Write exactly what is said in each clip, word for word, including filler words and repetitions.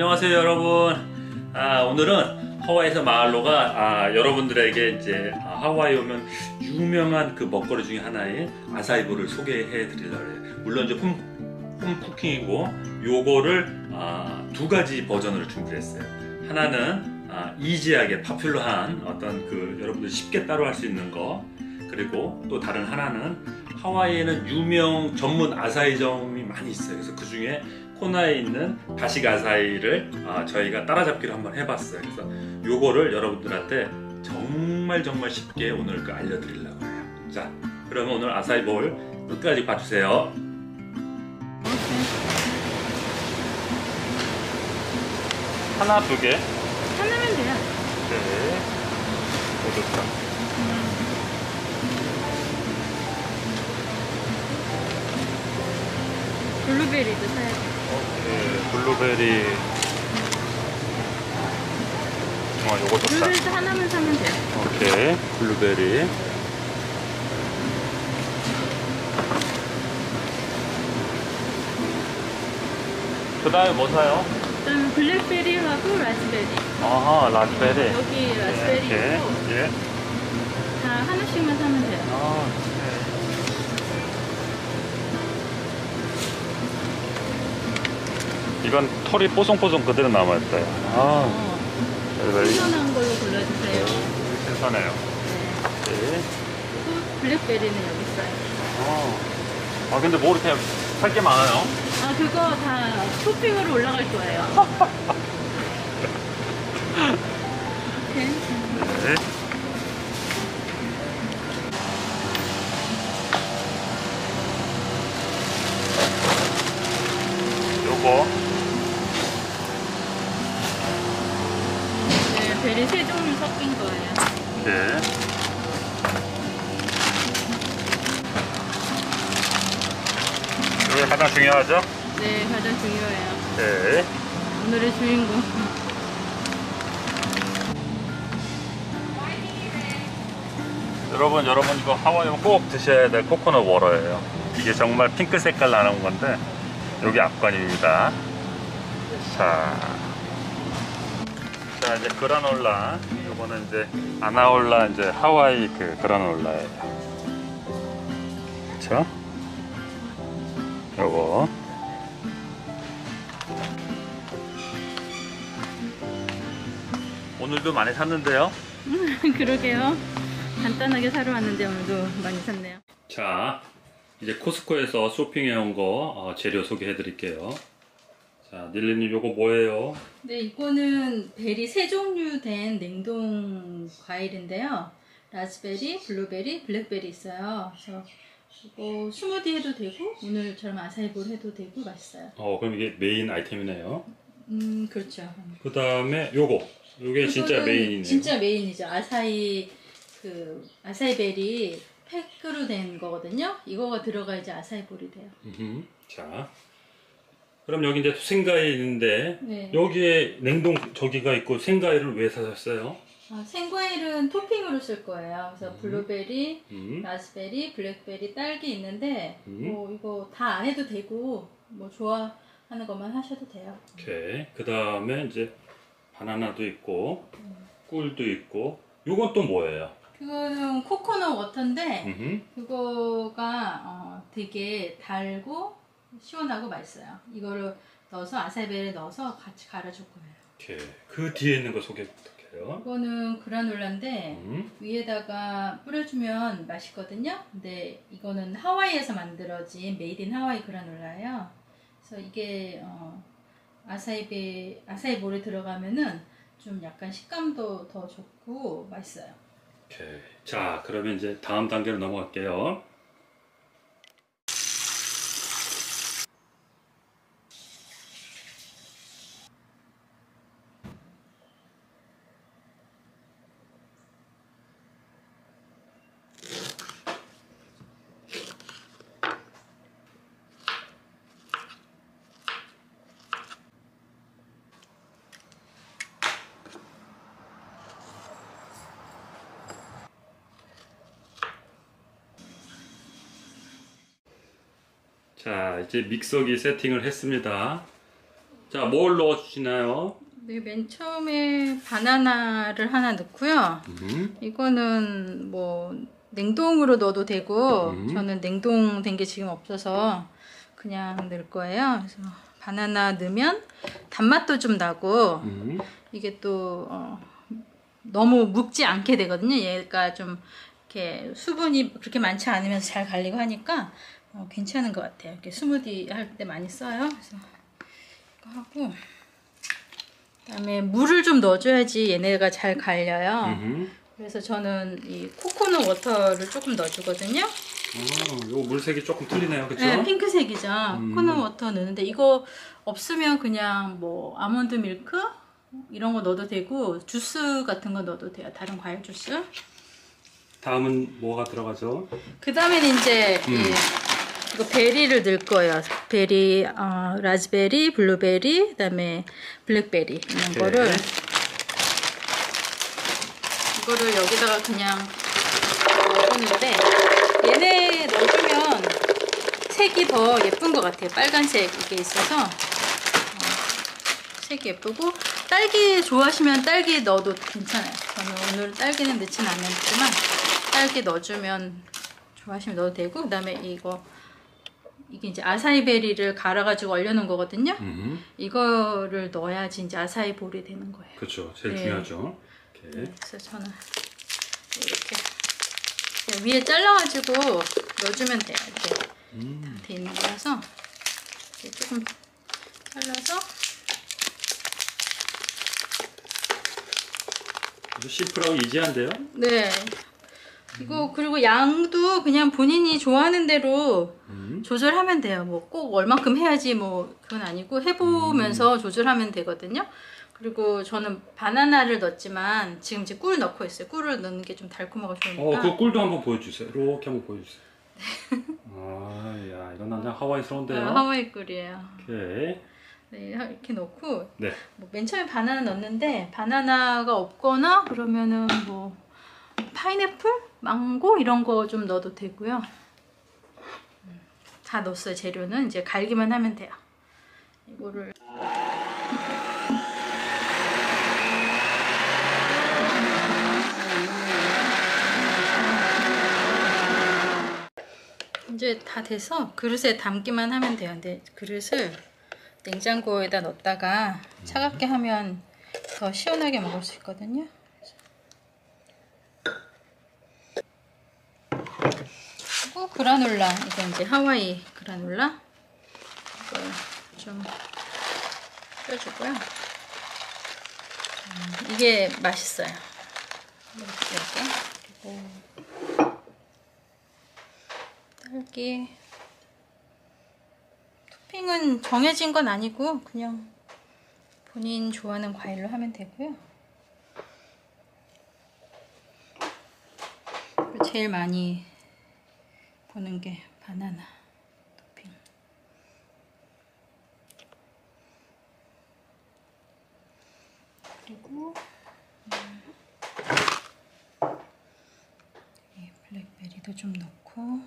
안녕하세요 여러분. 아, 오늘은 하와이에서 마알로가 아, 여러분들에게 이제 하와이 오면 유명한 그 먹거리 중에 하나인 아사이볼을 소개해 드리려고 해요. 물론 이제 홈, 홈쿠킹이고 요거를 아, 두 가지 버전으로 준비했어요. 하나는 아, 이지하게 파퓰러한 어떤 그 여러분들 쉽게 따로 할 수 있는 거, 그리고 또 다른 하나는 하와이에는 유명 전문 아사이점이 많이 있어요. 그래서 그 중에 코나에 있는 다식 아사이를 아, 저희가 따라잡기로 한번 해봤어요. 그래서 요거를 여러분들한테 정말 정말 쉽게 오늘 그 알려드리려고 해요. 자, 그러면 오늘 아사이볼 끝까지 봐주세요. 하나, 두 개? 하나면 돼요. 네. 오, 좋다. 블루베리도 사야 돼. 오케이, 블루베리. 어, 요거 좋다. 블루베리도 하나만 사면 돼요. 오케이, 블루베리. 그 다음에 뭐 사요? 그다음에 블랙베리하고 라즈베리. 아하, 라즈베리. 네, 여기 라즈베리 있고. 예. 다 하나씩만 사면 돼요. 아. 이건 털이 뽀송뽀송 그대로 남아있어요. 아, 어, 신선한 걸로 골라주세요. 신선해요. 네. 네. 또 블랙베리는 여기 있어요. 아, 아 근데 뭐 이렇게 살 게 많아요? 아, 그거 다 쇼핑으로 올라갈 거예요. 오케이. 네. 요거. 베리 세 종류 섞인 거예요. 네. 이게 가장 중요하죠? 네, 가장 중요해요. 네. 오늘의 주인공. 여러분, 여러분 이거 하와이 오면 꼭 드셔야 될 코코넛 워터예요. 이게 정말 핑크 색깔 나는 건데 여기 앞관입니다. 자. 자, 이제 그라놀라. 요거는 이제 아나올라, 이제 하와이 그 그라놀라예요. 그쵸? 요거. 오늘도 많이 샀는데요? 그러게요. 간단하게 사러 왔는데 오늘도 많이 샀네요. 자, 이제 코스코에서 쇼핑해온 거 어, 재료 소개해 드릴게요. 자, 닐리님 요거 뭐예요? 네, 이거는 베리 세 종류 된 냉동 과일인데요. 라즈베리, 블루베리, 블랙베리 있어요. 그래서 이거 스무디 해도 되고 오늘처럼 아사이볼 해도 되고 맛있어요. 어, 그럼 이게 메인 아이템이네요. 음, 그렇죠. 그 다음에 요거, 요게 진짜 메인이네요. 진짜 메인이죠. 아사이, 그 아사이베리 팩으로 된 거거든요. 이거가 들어가 이제 아사이볼이 돼요. 음, 자. 그럼 여기 이제 생과일 있는데, 네. 여기에 냉동 저기가 있고 생과일을 왜 사셨어요? 아, 생과일은 토핑으로 쓸 거예요. 그래서 음. 블루베리, 음. 라즈베리, 블랙베리, 딸기 있는데 음. 뭐 이거 다 안 해도 되고 뭐 좋아하는 것만 하셔도 돼요. 오케이. 그 다음에 이제 바나나도 있고 음. 꿀도 있고 요건 또 뭐예요? 그거는 코코넛 워터인데 음흠. 그거가 어, 되게 달고 시원하고 맛있어요. 이거를 넣어서 아사이베리를 넣어서 같이 갈아줄 거예요. 오케이. 그 뒤에 있는 거 소개 부탁해요. 이거는 그라놀라인데 음? 위에다가 뿌려주면 맛있거든요. 근데 이거는 하와이에서 만들어진 메이드 인 하와이 그라놀라예요. 그래서 이게 어, 아사이베 아사이볼이 들어가면은 좀 약간 식감도 더 좋고 맛있어요. 오케이. 자, 그러면 이제 다음 단계로 넘어갈게요. 자, 이제 믹서기 세팅을 했습니다. 자, 뭘 넣어주시나요? 네, 맨 처음에 바나나를 하나 넣고요. 음. 이거는 뭐 냉동으로 넣어도 되고, 음. 저는 냉동된 게 지금 없어서 그냥 넣을 거예요. 그래서 바나나 넣으면 단맛도 좀 나고, 음. 이게 또 어, 너무 묵지 않게 되거든요. 얘가 좀 이렇게 수분이 그렇게 많지 않으면서 잘 갈리고 하니까 어, 괜찮은 것 같아요. 이렇게 스무디 할 때 많이 써요. 그래서 이거 하고, 그다음에 물을 좀 넣어줘야지 얘네가 잘 갈려요. 음흠. 그래서 저는 이 코코넛 워터를 조금 넣어주거든요. 오, 요 물색이 조금 틀리네요, 그렇죠? 네, 핑크색이죠. 음. 코코넛 워터 넣는데 이거 없으면 그냥 뭐 아몬드 밀크 이런 거 넣어도 되고, 주스 같은 거 넣어도 돼요. 다른 과일 주스. 다음은 뭐가 들어가죠? 그 다음에는 이제 음. 이, 이거 베리를 넣을 거예요. 베리, 어, 라즈베리, 블루베리, 그 다음에 블랙베리 이런 네. 거를 이거를 여기다가 그냥 넣어주는데, 얘네 넣어주면 색이 더 예쁜 것 같아요. 빨간색 이게 있어서 색이 예쁘고, 딸기 좋아하시면 딸기 넣어도 괜찮아요. 저는 오늘 딸기는 넣진 않았지만 딸기 넣어주면 좋아하시면 넣어도 되고, 그 다음에 이거 이게 이제 아사이베리를 갈아가지고 얼려놓은 거거든요. 음. 이거를 넣어야지 이제 아사이볼이 되는 거예요. 그렇죠, 제일 네. 중요하죠. 이렇게. 그래서 저는 이렇게 위에 잘라가지고 넣어주면 돼요. 이렇게 음. 다 돼 있는 거라서 이렇게 조금 잘라서. 심플하고 이지한데요? 네. 이거 그리고 양도 그냥 본인이 좋아하는 대로 음. 조절하면 돼요. 뭐 꼭 얼만큼 해야지 뭐 그건 아니고 해보면서 음. 조절하면 되거든요. 그리고 저는 바나나를 넣었지만 지금 이제 꿀 넣고 있어요. 꿀을 넣는 게 좀 달콤하고 좋으니까. 어, 그 꿀도 한번 보여주세요. 이렇게 한번 보여주세요. 아, 야, 이건 완전 하와이스러운데요. 아, 하와이 꿀이에요. 오케이. 네, 이렇게 넣고, 네. 뭐 맨 처음에 바나나 넣었는데, 바나나가 없거나 그러면은 뭐 파인애플, 망고 이런 거 좀 넣어도 되고요. 다 넣었어요. 재료는 이제 갈기만 하면 돼요. 이거를 이제 다 돼서 그릇에 담기만 하면 돼요. 근데 그릇을 냉장고에다 넣었다가 차갑게 하면 더 시원하게 먹을 수 있거든요. 그리고 그라놀라, 이거 이제 하와이 그라놀라 이걸 좀 펴주고요. 음, 이게 맛있어요. 이렇게 그리고 딸기. 토핑은 정해진 건 아니고 그냥 본인 좋아하는 과일로 하면 되고요. 제일 많이 보는 게 바나나 토핑. 그리고 블랙베리도 좀 넣고.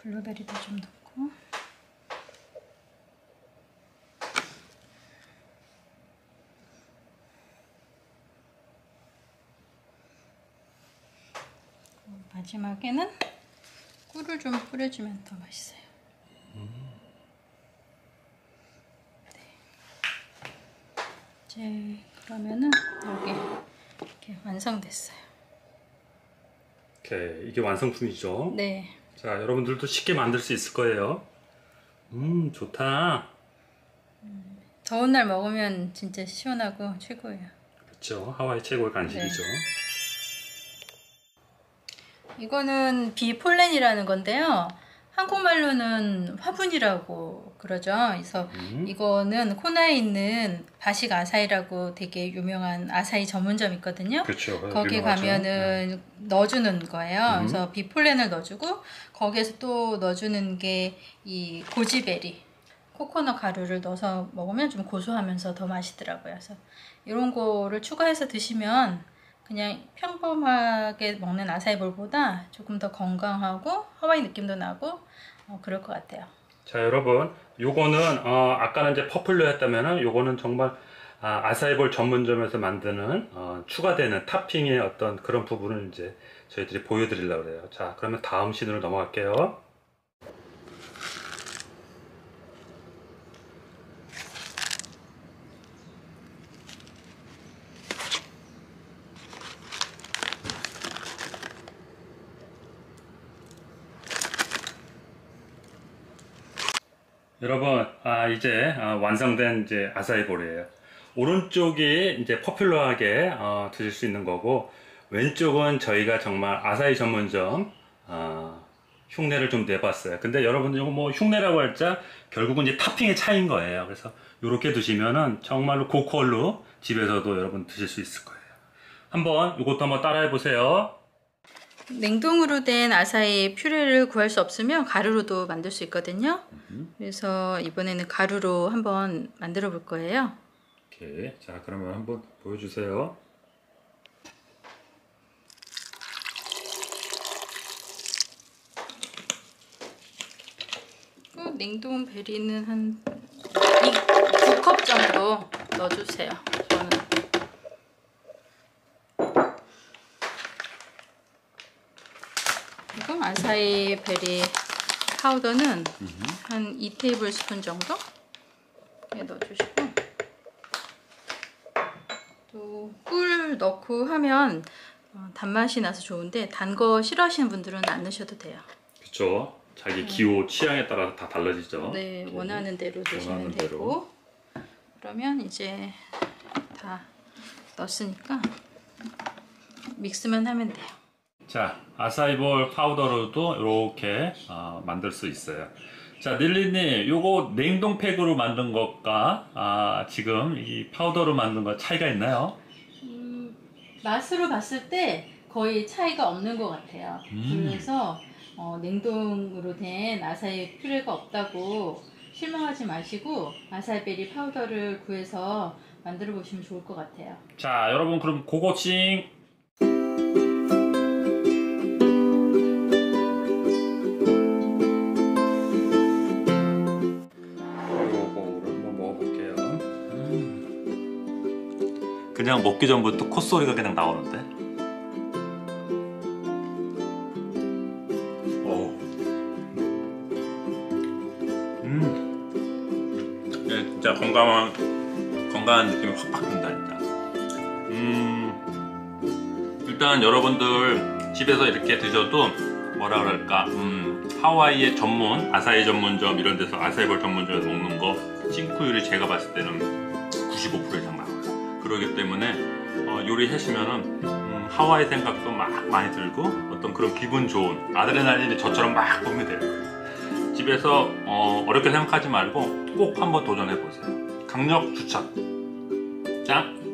블루베리도 좀 넣고, 마지막에는 꿀을 좀 뿌려주면 더 맛있어요. 네. 이제 그러면은 여기 이렇게 완성됐어요. 오케이, 이게 완성품이죠? 네. 자, 여러분들도 쉽게 만들 수 있을 거예요. 음, 좋다. 음, 더운 날 먹으면 진짜 시원하고 최고예요. 그렇죠, 하와이 최고의 간식이죠. 네. 이거는 비폴렌이라는 건데요, 한국말로는 화분이라고 그러죠. 그래서 음. 이거는 코나에 있는 바식 아사이라고 되게 유명한 아사이 전문점 있거든요. 그렇죠. 거기 유명하죠. 가면은 네. 넣어주는 거예요. 음. 그래서 비폴렌을 넣어주고, 거기에서 또 넣어주는 게 이 고지베리, 코코넛 가루를 넣어서 먹으면 좀 고소하면서 더 맛있더라고요. 그래서 이런 거를 추가해서 드시면 그냥 평범하게 먹는 아사이볼보다 조금 더 건강하고 하와이 느낌도 나고 어, 그럴 것 같아요. 자, 여러분, 요거는 어, 아까는 이제 퍼플로 했다면은 요거는 정말 아, 아사이볼 전문점에서 만드는 어, 추가되는 탑핑의 어떤 그런 부분을 이제 저희들이 보여드리려고 그래요. 자, 그러면 다음 씬으로 넘어갈게요. 여러분, 아, 이제 아, 완성된 이제 아사이볼이에요. 오른쪽이 이제 포퓰러하게 어, 드실 수 있는 거고, 왼쪽은 저희가 정말 아사히 전문점 어, 흉내를 좀 내봤어요. 근데 여러분, 이거 뭐 흉내라고 할자 결국은 이제 탑핑의 차이인 거예요. 그래서 이렇게 드시면은 정말로 고퀄로 집에서도 여러분 드실 수 있을 거예요. 한번 이것도 한번 따라해 보세요. 냉동으로 된 아사히 퓨레를 구할 수 없으면 가루로도 만들 수 있거든요. 그래서 이번에는 가루로 한번 만들어 볼 거예요. 오케이. 자, 그러면 한번 보여주세요. 어, 냉동 베리는 한 두 컵 정도 넣어주세요. 저는 그리고 아사히 베리 파우더는 한 이 테이블 스푼 정도 넣어주시고, 또 꿀 넣고 하면 단맛이 나서 좋은데 단 거 싫어하시는 분들은 안 넣으셔도 돼요. 그쵸. 자기 기호 취향에 따라서 다 달라지죠. 네, 원하는 대로 드시면 되고. 그러면 이제 다 넣었으니까 믹스만 하면 돼요. 자, 아사이볼 파우더로도 이렇게 어, 만들 수 있어요. 자, 닐리님, 요거 냉동팩으로 만든 것과 아, 지금 이 파우더로 만든 것 차이가 있나요? 음, 맛으로 봤을 때 거의 차이가 없는 것 같아요. 음. 그래서 어, 냉동으로 된 아사히 퓨레가 없다고 실망하지 마시고 아사이베리 파우더를 구해서 만들어 보시면 좋을 것 같아요. 자, 여러분, 그럼 고고싱! 그냥 먹기 전부터 콧소리가 그냥 나오는데. 오. 음. 네, 진짜 건강한 건강한 느낌이 확 바뀐다 진짜. 음. 일단 여러분들 집에서 이렇게 드셔도 뭐라 그럴까? 음. 하와이의 전문 아사히 전문점 이런 데서 아사이볼 전문점에서 먹는 거 싱크율이 제가 봤을 때는 구십오 퍼센트 이상 나와요. 그러기 때문에 어, 요리하시면은 음, 하와이 생각도 막 많이 들고 어떤 그런 기분 좋은 아드레날린이 저처럼 막 뿜이 돼요. 집에서 어, 어렵게 생각하지 말고 꼭 한번 도전해 보세요. 강력 추천. 짠.